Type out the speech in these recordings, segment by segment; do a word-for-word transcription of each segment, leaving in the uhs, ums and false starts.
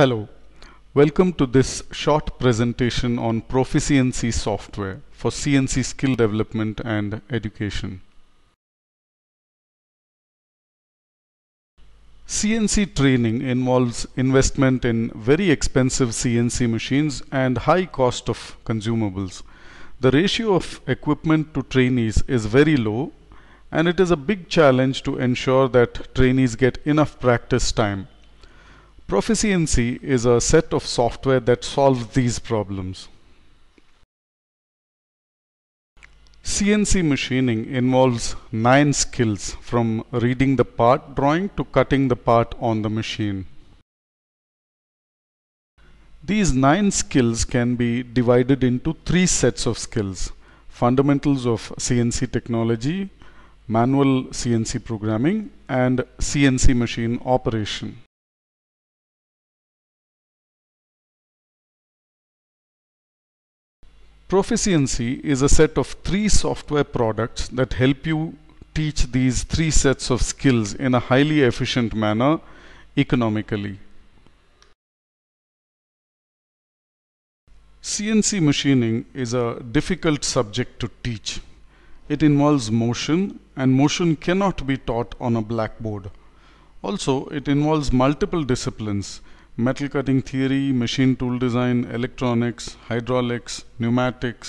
Hello, welcome to this short presentation on profiCNC software for C N C skill development and education. C N C training involves investment in very expensive C N C machines and high cost of consumables. The ratio of equipment to trainees is very low, and it is a big challenge to ensure that trainees get enough practice time. profiCNC is a set of software that solves these problems. C N C machining involves nine skills, from reading the part drawing to cutting the part on the machine. These nine skills can be divided into three sets of skills: fundamentals of C N C technology, manual C N C programming, and C N C machine operation. profiCNC is a set of three software products that help you teach these three sets of skills in a highly efficient manner economically. C N C machining is a difficult subject to teach. It involves motion, and motion cannot be taught on a blackboard. Also, it involves multiple disciplines: metal cutting theory, machine tool design, electronics, hydraulics, pneumatics.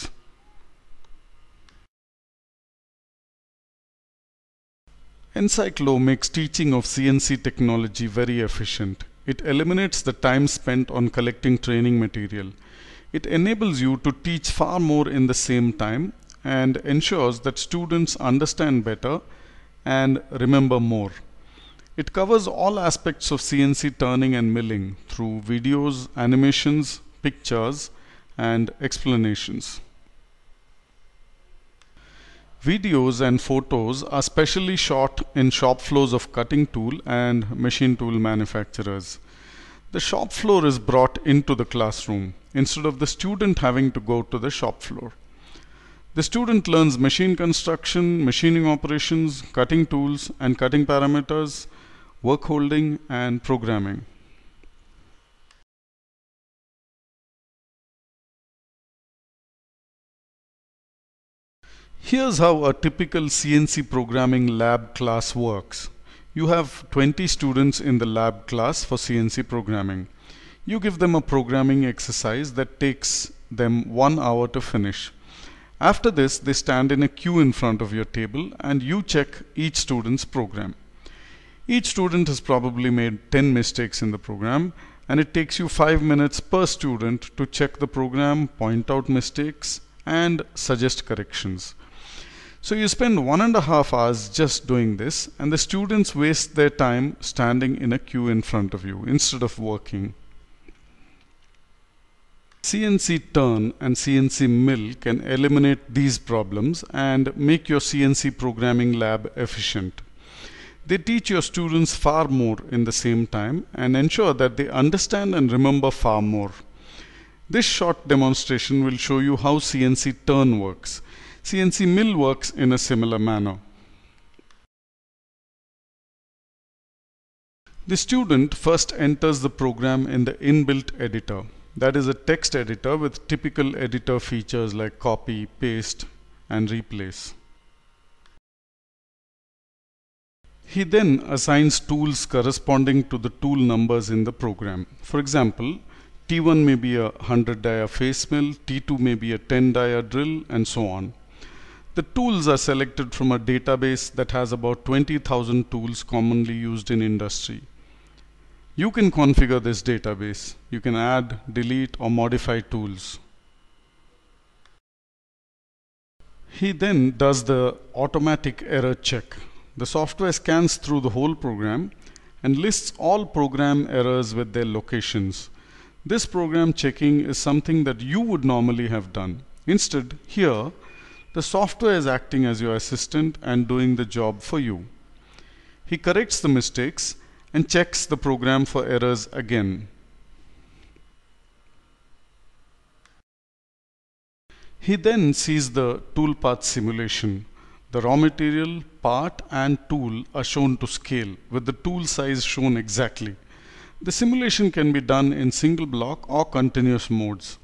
Encyclo makes teaching of C N C technology very efficient. It eliminates the time spent on collecting training material. It enables you to teach far more in the same time and ensures that students understand better and remember more. It covers all aspects of C N C turning and milling through videos, animations, pictures, and explanations. Videos and photos are specially shot in shop floors of cutting tool and machine tool manufacturers. The shop floor is brought into the classroom instead of the student having to go to the shop floor. The student learns machine construction, machining operations, cutting tools and cutting parameters, work holding and programming. Here's how a typical C N C programming lab class works. You have twenty students in the lab class for C N C programming. You give them a programming exercise that takes them one hour to finish. After this, they stand in a queue in front of your table and you check each student's program. Each student has probably made ten mistakes in the program, and it takes you five minutes per student to check the program, point out mistakes, and suggest corrections. So you spend one and a half hours just doing this, and the students waste their time standing in a queue in front of you instead of working. C N C turn and C N C mill can eliminate these problems and make your C N C programming lab efficient. They teach your students far more in the same time and ensure that they understand and remember far more. This short demonstration will show you how C N C turn works. C N C mill works in a similar manner. The student first enters the program in the inbuilt editor. That is a text editor with typical editor features like copy, paste, and replace. He then assigns tools corresponding to the tool numbers in the program. For example, T one may be a one hundred dia face mill, T two may be a ten dia drill, and so on. The tools are selected from a database that has about twenty thousand tools commonly used in industry. You can configure this database. You can add, delete, or modify tools. He then does the automatic error check. The software scans through the whole program and lists all program errors with their locations. This program checking is something that you would normally have done. Instead, here, the software is acting as your assistant and doing the job for you. He corrects the mistakes and checks the program for errors again. He then sees the toolpath simulation. The raw material, part, and tool are shown to scale, with the tool size shown exactly. The simulation can be done in single block or continuous modes.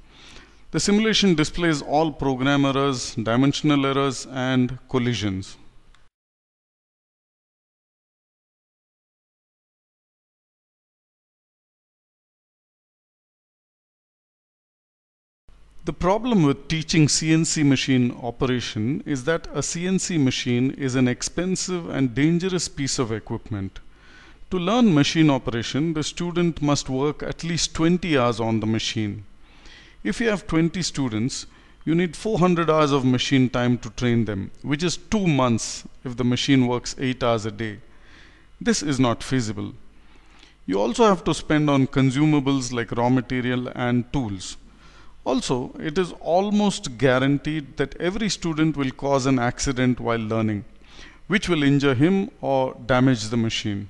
The simulation displays all program errors, dimensional errors and collisions. The problem with teaching C N C machine operation is that a C N C machine is an expensive and dangerous piece of equipment. To learn machine operation, the student must work at least twenty hours on the machine. If you have twenty students, you need four hundred hours of machine time to train them, which is two months if the machine works eight hours a day. This is not feasible. You also have to spend on consumables like raw material and tools. Also, it is almost guaranteed that every student will cause an accident while learning, which will injure him or damage the machine.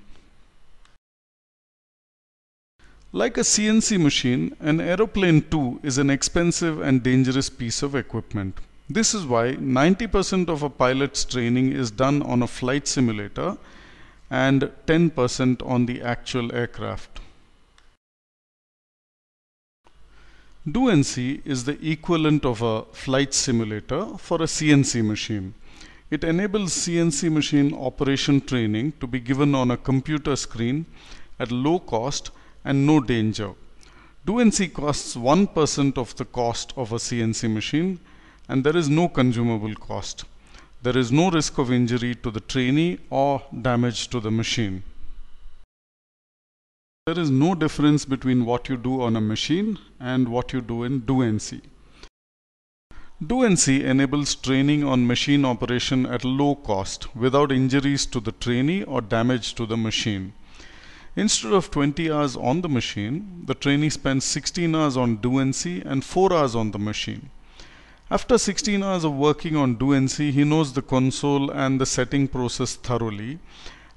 Like a C N C machine, an aeroplane too is an expensive and dangerous piece of equipment. This is why ninety percent of a pilot's training is done on a flight simulator and ten percent on the actual aircraft. DoNC is the equivalent of a flight simulator for a C N C machine. It enables C N C machine operation training to be given on a computer screen at low cost and no danger. DoNC costs one percent of the cost of a C N C machine and there is no consumable cost. There is no risk of injury to the trainee or damage to the machine. There is no difference between what you do on a machine and what you do in DoNC. DoNC enables training on machine operation at low cost without injuries to the trainee or damage to the machine. Instead of twenty hours on the machine, the trainee spends sixteen hours on DoNC and four hours on the machine. After sixteen hours of working on DoNC, he knows the console and the setting process thoroughly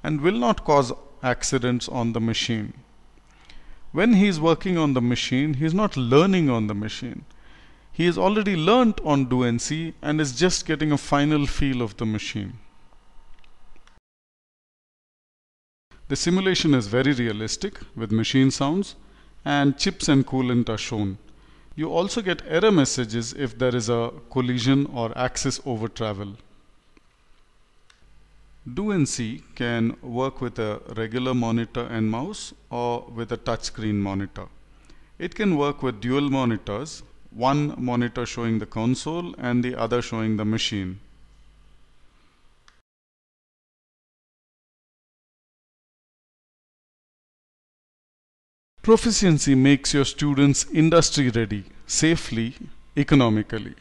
and will not cause accidents on the machine. When he is working on the machine, he is not learning on the machine. He has already learnt on DoNC and is just getting a final feel of the machine. The simulation is very realistic with machine sounds and chips and coolant are shown. You also get error messages if there is a collision or axis over travel. DoNC can work with a regular monitor and mouse or with a touchscreen monitor. It can work with dual monitors, one monitor showing the console and the other showing the machine. profiCNC makes your students industry ready, safely, economically.